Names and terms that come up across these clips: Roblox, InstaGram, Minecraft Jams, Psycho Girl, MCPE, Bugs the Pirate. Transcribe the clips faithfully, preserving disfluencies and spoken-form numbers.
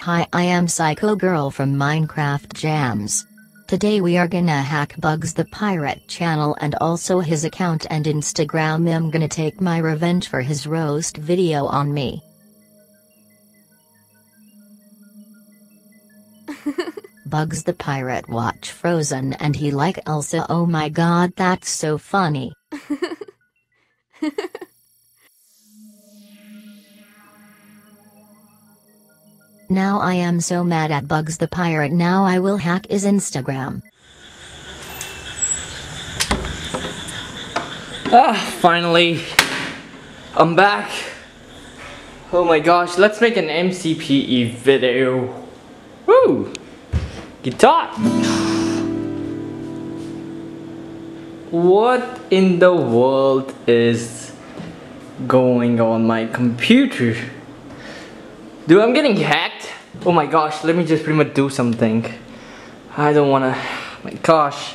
Hi, I am Psycho Girl from Minecraft Jams. Today we are gonna hack Bugs the Pirate channel and also his account and Instagram. I'm gonna take my revenge for his roast video on me. Bugs the Pirate watch Frozen and he like Elsa. Oh my god, that's so funny. Now I am so mad at Bugs the Pirate. Now I will hack his Instagram. Ah, finally. I'm back. Oh my gosh, let's make an M C P E video. Woo! Guitar! What in the world is going on my computer? Dude, I'm getting hacked. Oh my gosh, let me just pretty much do something. I don't wanna, oh my gosh.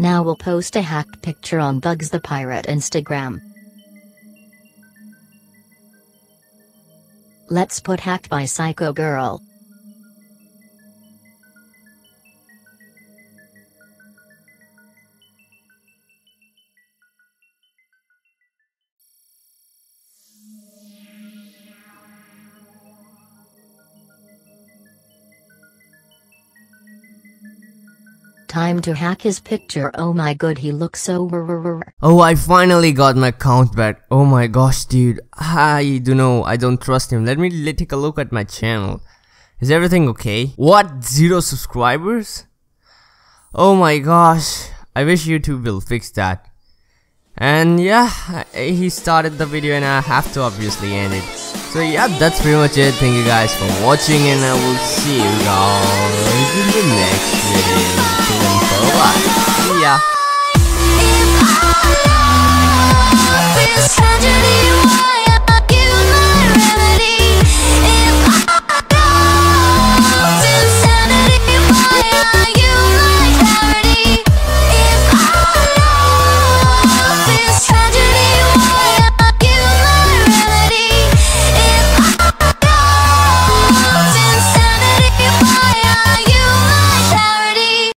Now we'll post a hacked picture on Bugs the Pirate Instagram. Let's put hacked by Psycho Girl. Time to hack his picture. Oh my god, he looks so rrrr. Oh, I finally got my account back. Oh my gosh, dude. I don't know. I don't trust him. Let me let, take a look at my channel. Is everything okay? What? Zero subscribers? Oh my gosh. I wish YouTube will fix that. And yeah, he started the video and I have to obviously end it. So yeah, that's pretty much it. Thank you guys for watching and I will see you guys in the next video. See ya.